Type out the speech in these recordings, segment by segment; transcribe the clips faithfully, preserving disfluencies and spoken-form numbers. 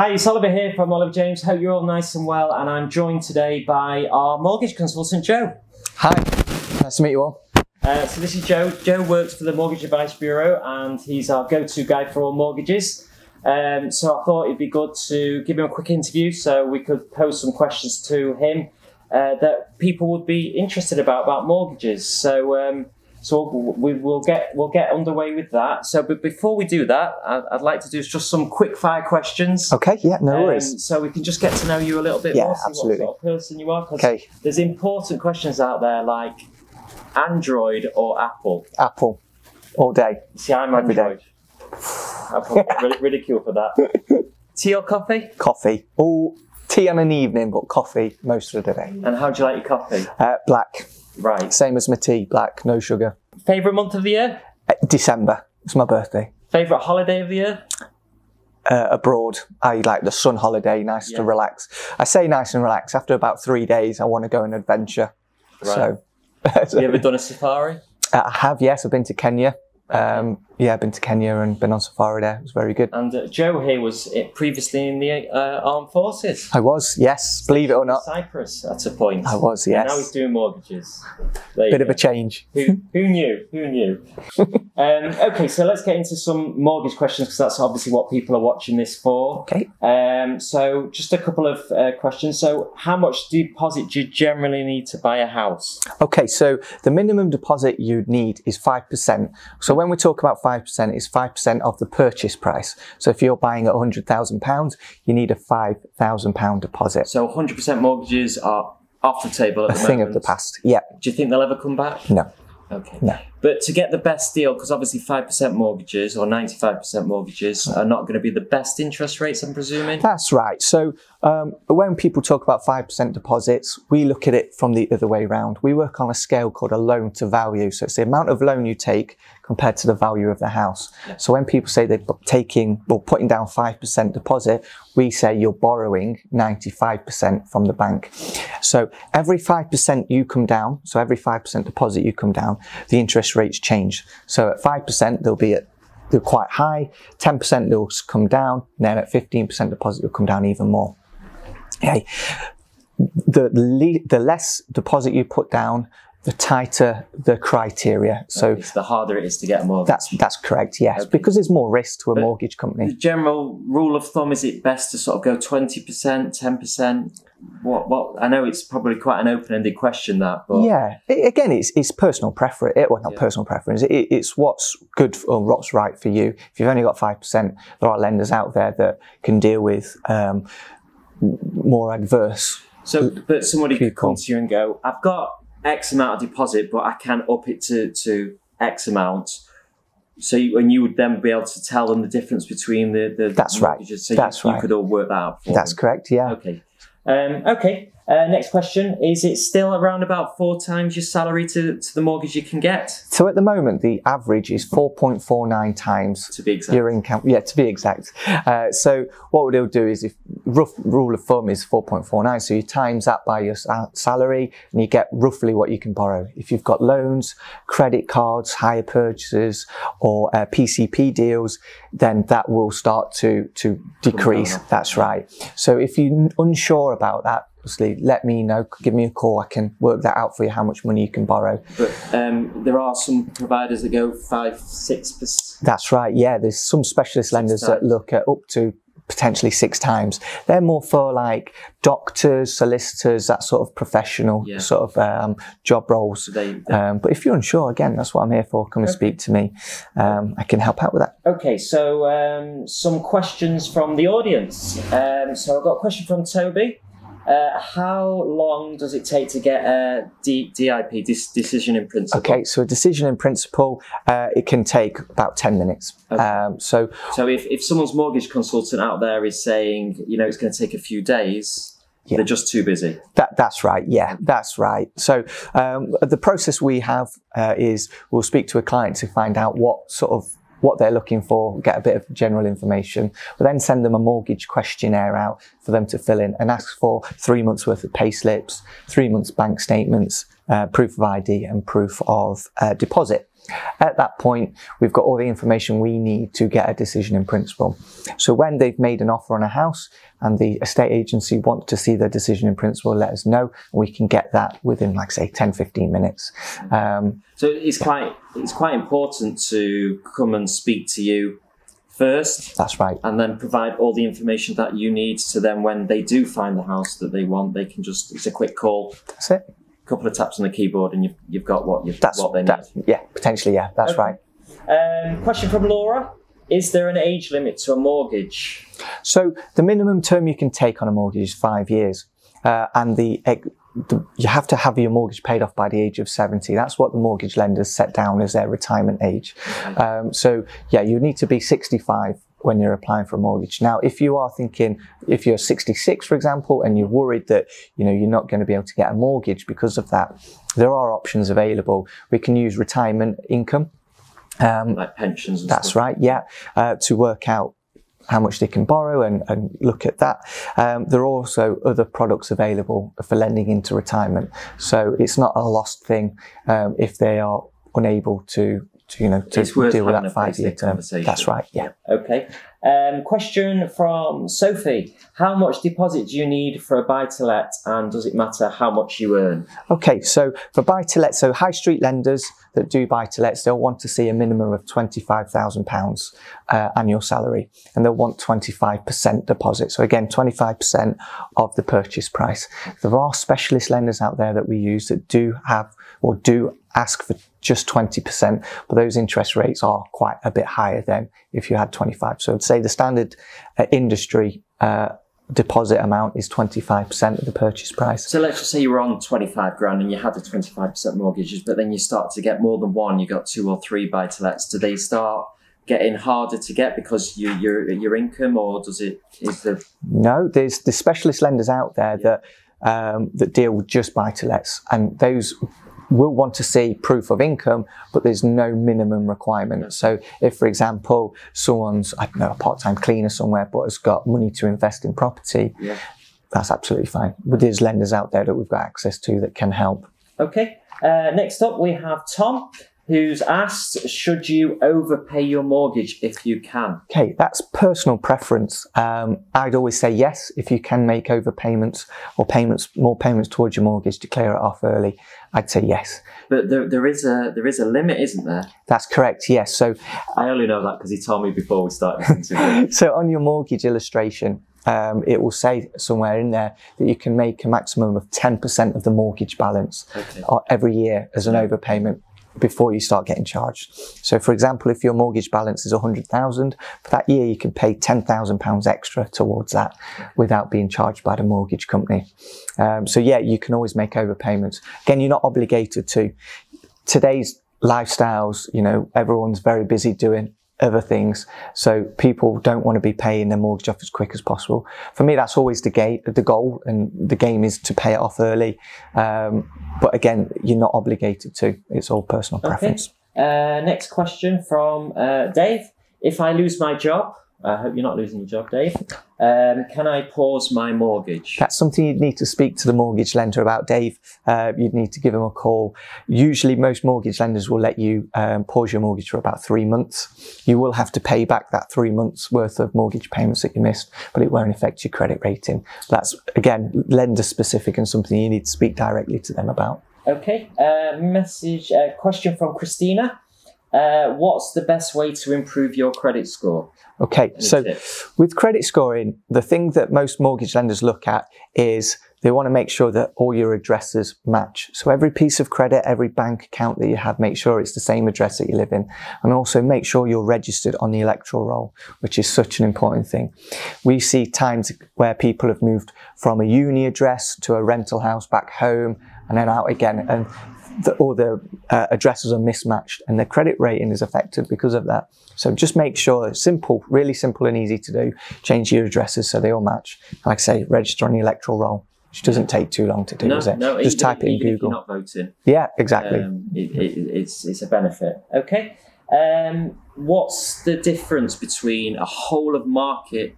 Hi, it's Oliver here from Oliver James. Hope you're all nice and well, and I'm joined today by our mortgage consultant, Joe. Hi, nice to meet you all. Uh, so this is Joe. Joe works for the Mortgage Advice Bureau and he's our go-to guy for all mortgages. Um, so I thought it'd be good to give him a quick interview so we could pose some questions to him uh, that people would be interested about about mortgages. So um, so we will get we'll get underway with that. So but before we do that, I'd, I'd like to do just some quick fire questions. Okay. Yeah. No um, worries. So we can just get to know you a little bit yeah, more. So what sort of person you are. Okay. There's important questions out there like Android or Apple? Apple. All day. See, I'm Every Android. I'm probably ridiculed for that. Tea or coffee? Coffee. All tea on an evening, but coffee most of the day. And how do you like your coffee? Uh, black. Right. Same as my tea, black, no sugar. Favourite month of the year? Uh, December. It's my birthday. Favourite holiday of the year? Uh, abroad. I like the sun holiday, nice yeah. to relax. I say nice and relax. After about three days, I want to go on an adventure. Right. So. Have you ever done a safari? Uh, I have, yes. I've been to Kenya. Um, yeah, I've been to Kenya and been on safari there. It was very good. And uh, Joe here was previously in the uh, armed forces. I was, yes. Believe it or not. Cyprus at a point. I was, yes. And now he's doing mortgages. Bit go. of a change. Who, who knew? Who knew? um, okay, so let's get into some mortgage questions because that's obviously what people are watching this for. Okay. Um, so just a couple of uh, questions. So how much deposit do you generally need to buy a house? Okay, so the minimum deposit you'd need is five percent. So when we talk about five percent, it's five percent of the purchase price. So if you're buying at one hundred thousand pounds, you need a five thousand pound deposit. So one hundred percent mortgages are off the table at the moment. A thing of the past, yeah. Do you think they'll ever come back? No. Okay. No. But to get the best deal, because obviously five percent mortgages or ninety-five percent mortgages are not going to be the best interest rates, I'm presuming? That's right. So um, when people talk about five percent deposits, we look at it from the other way around. We work on a scale called a loan to value. So it's the amount of loan you take compared to the value of the house. Yeah. So when people say they're taking or putting down five percent deposit, we say you're borrowing ninety-five percent from the bank. So every five percent you come down, so every five percent deposit you come down, the interest rates change. So at five percent they'll be at they're quite high, ten percent they'll come down, and then at fifteen percent deposit will come down even more. Okay. The, le the less deposit you put down, the tighter the criteria. So okay, so the harder it is to get a mortgage. That's, that's correct, yes, okay. Because there's more risk to a but mortgage company. The general rule of thumb, is it best to sort of go twenty percent, ten percent? What, what, I know it's probably quite an open-ended question, that, but... Yeah, it, again, it's, it's personal preference. It, well, not yeah. personal preference. It, it's what's good for, or what's right for you. If you've only got five percent, there are lenders out there that can deal with um, more adverse... So, but somebody people. could come to you and go, I've got X amount of deposit, but I can up it to, to X amount. So, you, and you would then be able to tell them the difference between the, the That's mortgages. So That's you, right. you could all work that out for That's them. correct, yeah. Okay. Um, okay. Uh, next question. Is it still around about four times your salary to, to the mortgage you can get? So at the moment, the average is four point four nine times to be exact. your income. Yeah, to be exact. Uh, so what they'll do is, if rough rule of thumb is four point four nine, so you times that by your sal salary and you get roughly what you can borrow. If you've got loans, credit cards, hire purchases or uh, P C P deals, then that will start to, to decrease. That's right. So if you're unsure about that, obviously, let me know, give me a call, I can work that out for you, how much money you can borrow. But um, there are some providers that go five, six percent. That's right, yeah, there's some specialist lenders that look at up to potentially six times. They're more for like doctors, solicitors, that sort of professional yeah. sort of um, job roles. They, they, um, but if you're unsure, again, that's what I'm here for, come okay. and speak to me. Um, I can help out with that. Okay, so um, some questions from the audience. Um, so I've got a question from Toby. Uh, how long does it take to get a D I P, decision in principle? Okay, so a decision in principle, uh, it can take about ten minutes. Okay. Um, so so if, if someone's mortgage consultant out there is saying, you know, it's going to take a few days, yeah. they're just too busy. That, that's right, yeah, that's right. So um, the process we have uh, is we'll speak to a client to find out what sort of what they're looking for, get a bit of general information, but then send them a mortgage questionnaire out for them to fill in and ask for three months worth of pay slips, three months bank statements, uh, proof of I D and proof of uh, deposit. At that point, we've got all the information we need to get a decision in principle. So when they've made an offer on a house and the estate agency want to see their decision in principle, let us know. We can get that within, like, say, ten, fifteen minutes. Um, so it's quite, it's quite important to come and speak to you first. That's right. And then provide all the information that you need, so then when they do find the house that they want, they can just, it's a quick call. That's it. Couple of taps on the keyboard and you've, you've got what you've that's, what they that, need. Yeah, potentially, yeah, that's okay. Right. Um, question from Laura. Is there an age limit to a mortgage? So the minimum term you can take on a mortgage is five years. Uh, and the, the you have to have your mortgage paid off by the age of seventy. That's what the mortgage lenders set down as their retirement age. Okay. Um, so yeah, you need to be sixty-five when you're applying for a mortgage. Now, if you are thinking, if you're sixty-six, for example, and you're worried that, you know, you're not going to be able to get a mortgage because of that, there are options available. We can use retirement income, um, like pensions. And that's stuff. Right. Yeah, uh, to work out how much they can borrow and, and look at that. Um, there are also other products available for lending into retirement, so it's not a lost thing um, if they are unable to. To, you know, to it's worth deal with that five-year term. That's right, yeah. Okay. Um, question from Sophie. How much deposit do you need for a buy-to-let, and does it matter how much you earn? Okay, so for buy-to-let, so high street lenders that do buy-to-lets, they'll want to see a minimum of twenty-five thousand pounds uh, annual salary, and they'll want twenty-five percent deposit. So again, twenty-five percent of the purchase price. There are specialist lenders out there that we use that do have or do ask for just twenty percent, but those interest rates are quite a bit higher than if you had twenty-five. So I'd say the standard uh, industry uh, deposit amount is twenty-five percent of the purchase price. So let's just say you were on twenty-five grand and you had a twenty-five percent mortgages, but then you start to get more than one, you got two or three buy-to-lets. Do they start getting harder to get because you, your, your income, or does it, is the... No, there's the specialist lenders out there yeah. that, um, that deal with just buy-to-lets, and those will want to see proof of income, but there's no minimum requirement. So if, for example, someone's, I don't know, a part-time cleaner somewhere, but has got money to invest in property, yeah. that's absolutely fine. But there's lenders out there that we've got access to that can help. Okay, uh, next up we have Tom, who's asked, should you overpay your mortgage if you can? Okay, that's personal preference. Um, I'd always say yes, if you can make overpayments or payments, more payments towards your mortgage to clear it off early, I'd say yes. But there, there, is a, there is a limit, isn't there? That's correct, yes. So I only know that because he told me before we started listening to it. So on your mortgage illustration, Um, it will say somewhere in there that you can make a maximum of ten percent of the mortgage balance okay. every year as an overpayment before you start getting charged. So for example, if your mortgage balance is one hundred thousand pounds, for that year you can pay ten thousand pounds extra towards that without being charged by the mortgage company. Um, so yeah, you can always make overpayments. Again, you're not obligated to. Today's lifestyles, you know, everyone's very busy doing other things, so people don't want to be paying their mortgage off as quick as possible. For me, that's always the game, the goal, and the game is to pay it off early. Um, but again, you're not obligated to. It's all personal preference. Okay. Uh, next question from uh, Dave. If I lose my job, I hope you're not losing your job, Dave. Um, can I pause my mortgage? That's something you'd need to speak to the mortgage lender about, Dave. Uh, you'd need to give them a call. Usually most mortgage lenders will let you um, pause your mortgage for about three months. You will have to pay back that three months worth of mortgage payments that you missed, but it won't affect your credit rating. That's, again, lender specific and something you need to speak directly to them about. Okay, uh, message, uh, question from Christina. Uh, what's the best way to improve your credit score? Okay, so with credit scoring, the thing that most mortgage lenders look at is they want to make sure that all your addresses match. So every piece of credit, every bank account that you have, make sure it's the same address that you live in. And also make sure you're registered on the electoral roll, which is such an important thing. We see times where people have moved from a uni address to a rental house back home and then out again. And The, or the uh, addresses are mismatched and their credit rating is affected because of that. So just make sure it's simple, really simple and easy to do. Change your addresses so they all match. Like I say, register on the electoral roll, which doesn't take too long to do, no, is it? No, just type it in Google. If you're not voting. Yeah, exactly. Um, it, it, it's, it's a benefit. Okay. Um, what's the difference between a whole of market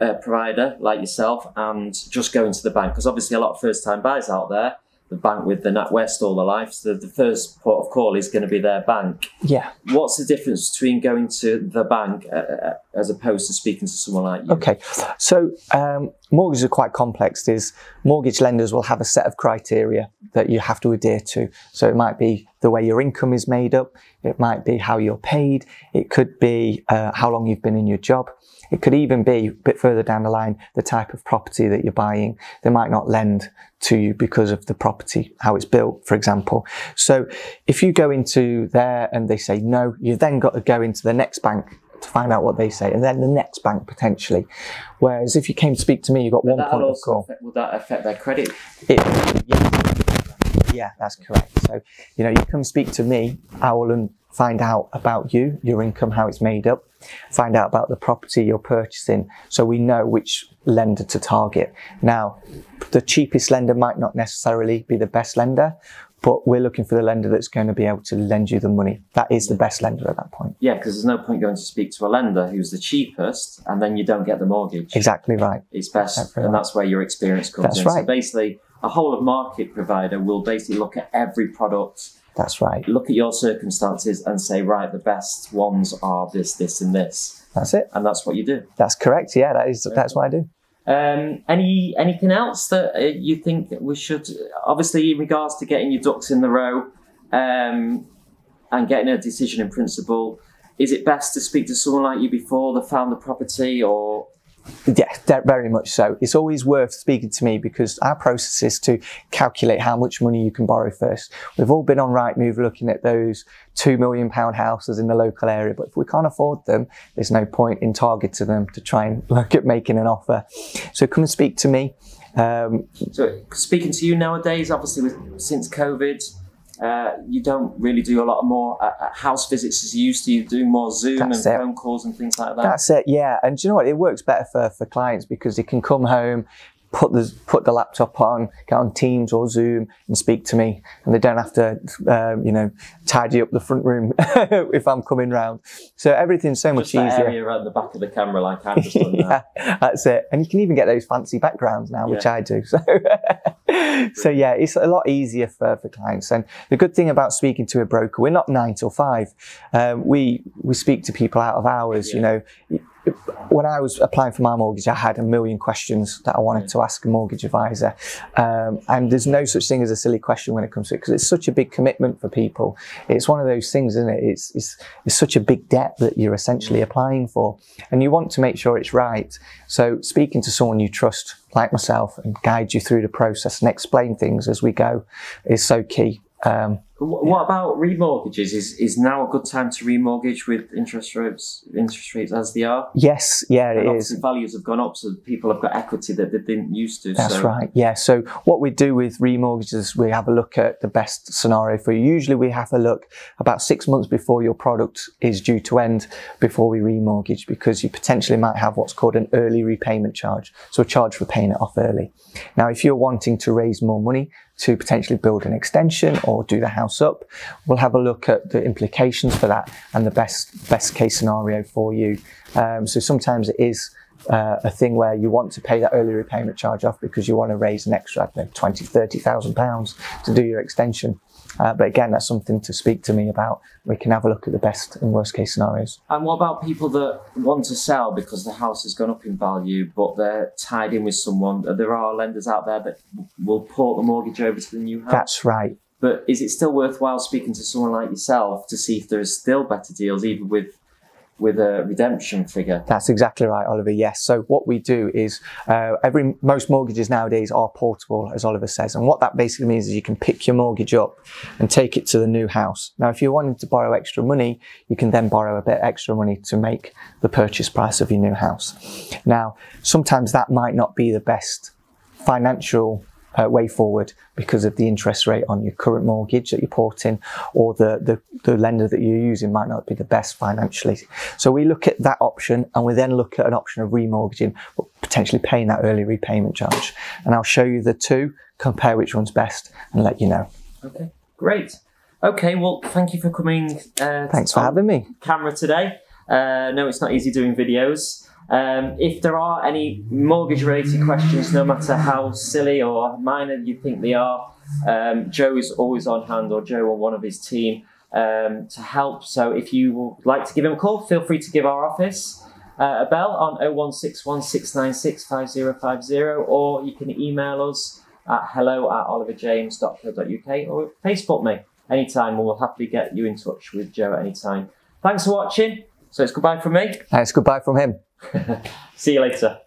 uh, provider like yourself and just going to the bank? Because obviously a lot of first time buyers out there, the bank with the NatWest or the Life, so the first port of call is going to be their bank. Yeah. What's the difference between going to the bank uh, as opposed to speaking to someone like you? Okay, so um, mortgages are quite complex. There's, mortgage lenders will have a set of criteria that you have to adhere to. So it might be the way your income is made up. It might be how you're paid. It could be uh, how long you've been in your job. It could even be, a bit further down the line, the type of property that you're buying. They might not lend to you because of the property, how it's built, for example. So if you go into there and they say no, you've then got to go into the next bank to find out what they say, and then the next bank potentially. Whereas if you came to speak to me, you got one point of call. Would that affect their credit? It, yes. Yeah, that's correct. So, you know, you come speak to me, I will find out about you, your income, how it's made up, find out about the property you're purchasing, so we know which lender to target. Now, the cheapest lender might not necessarily be the best lender, but we're looking for the lender that's going to be able to lend you the money. That is the best lender at that point. Yeah, because there's no point going to speak to a lender who's the cheapest and then you don't get the mortgage. Exactly right. It's best, exactly right. And that's where your experience comes that's in. Right. So basically, a whole of market provider will basically look at every product. That's right. Look at your circumstances and say, right, the best ones are this, this, and this. That's it. And that's what you do. That's correct. Yeah, that is, that's what I do. Um, any anything else that uh, you think we should, obviously in regards to getting your ducks in the row um, and getting a decision in principle, is it best to speak to someone like you before they found the property or? Yeah, very much so. It's always worth speaking to me because our process is to calculate how much money you can borrow first. We've all been on Rightmove looking at those two million pound houses in the local area, but if we can't afford them, there's no point in targeting them to try and look at making an offer. So come and speak to me. Um, so speaking to you nowadays, obviously with, since COVID, uh, you don't really do a lot more uh, house visits as you used to. You do more Zoom that's and it. phone calls and things like that. That's it, yeah. And do you know what? It works better for, for clients because they can come home, put the, put the laptop on, get on Teams or Zoom and speak to me. And they don't have to, um, you know, tidy up the front room if I'm coming round. So everything's so just much that easier. Area around the back of the camera like I'm just done yeah, now. That's it. And you can even get those fancy backgrounds now, yeah. Which I do. So. So yeah, it's a lot easier for, for clients. And the good thing about speaking to a broker, we're not nine till five. Um, we, we speak to people out of hours, yeah. You know. When I was applying for my mortgage, I had a million questions that I wanted to ask a mortgage advisor. Um, and there's no such thing as a silly question when it comes to it, because it's such a big commitment for people. It's one of those things, isn't it? It's, it's, it's such a big debt that you're essentially applying for. And you want to make sure it's right. So speaking to someone you trust, like myself, and guide you through the process and explain things as we go is so key. Um, what yeah. about remortgages? Is is now a good time to remortgage with interest rates interest rates as they are? Yes, yeah, and it is. Values have gone up, so people have got equity that they didn't used to. That's so. right. Yeah. So what we do with remortgages, we have a look at the best scenario for you. Usually, we have a look about six months before your product is due to end before we remortgage, because you potentially might have what's called an early repayment charge, so a charge for paying it off early. Now, if you're wanting to raise more money to potentially build an extension or do the house up, we'll have a look at the implications for that and the best best case scenario for you. Um, so sometimes it is uh, a thing where you want to pay that early repayment charge off because you want to raise an extra, I don't know, twenty, thirty thousand pounds to do your extension. Uh, but again, that's something to speak to me about. We can have a look at the best and worst case scenarios. And what about people that want to sell because the house has gone up in value, but they're tied in with someone? There are lenders out there that will port the mortgage over to the new house. That's right. But is it still worthwhile speaking to someone like yourself to see if there is still better deals, even with with a redemption figure? That's exactly right, Oliver, yes. So what we do is, uh, every most mortgages nowadays are portable, as Oliver says, and what that basically means is you can pick your mortgage up and take it to the new house. Now, if you're wanting to borrow extra money, you can then borrow a bit extra money to make the purchase price of your new house. Now, sometimes that might not be the best financial Uh, way forward because of the interest rate on your current mortgage that you're porting, or the, the, the lender that you're using might not be the best financially. So we look at that option, and we then look at an option of remortgaging, but potentially paying that early repayment charge. And I'll show you the two, compare which one's best, and let you know. Okay, great. Okay, well, thank you for coming. Uh, Thanks for having me. Camera today. Uh, no, it's not easy doing videos. Um, if there are any mortgage-related questions, no matter how silly or minor you think they are, um, Joe is always on hand, or Joe or one of his team, um, to help. So if you would like to give him a call, feel free to give our office uh, a bell on oh one six one, six nine six, five oh five oh, or you can email us at hello at oliver james dot co dot uk, or Facebook me anytime, and we'll happily get you in touch with Joe at any time. Thanks for watching. So it's goodbye from me. And it's goodbye from him. See you later.